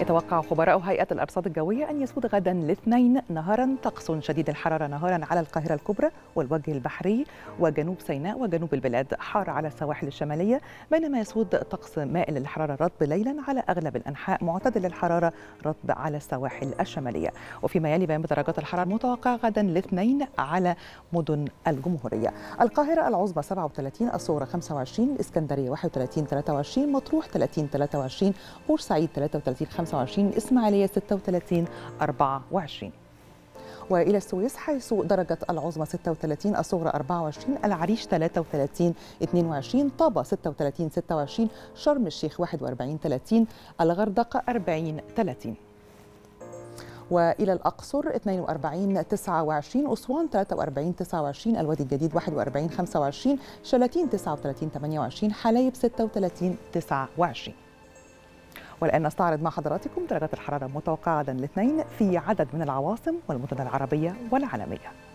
يتوقع خبراء هيئة الأرصاد الجوية أن يسود غدا الاثنين نهارا طقس شديد الحرارة نهارا على القاهرة الكبرى والوجه البحري وجنوب سيناء وجنوب البلاد، حار على السواحل الشمالية، بينما يسود طقس مائل للحرارة رطب ليلا على أغلب الأنحاء، معتدل الحرارة رطب على السواحل الشمالية. وفيما يلي بيان بدرجات الحرارة المتوقعة غدا الاثنين على مدن الجمهورية: القاهرة العظمى 37، الصغرى 25، الإسكندرية 31 23، مطروح 30 23، بورسعيد 33 25، الإسماعيلية 36 24. وإلى السويس حيث درجة العظمى 36، الصغرى 24، العريش 33 22، طابة 36 26، شرم الشيخ 41 30، الغردقة 40 30. وإلى الأقصر 42 29، أسوان 43 29، الوادي الجديد 41 25، شلاتين 39 28، حلايب 36 29. والآن نستعرض مع حضراتكم درجات الحرارة المتوقعة غدا الاثنين في عدد من العواصم والمدن العربية والعالمية.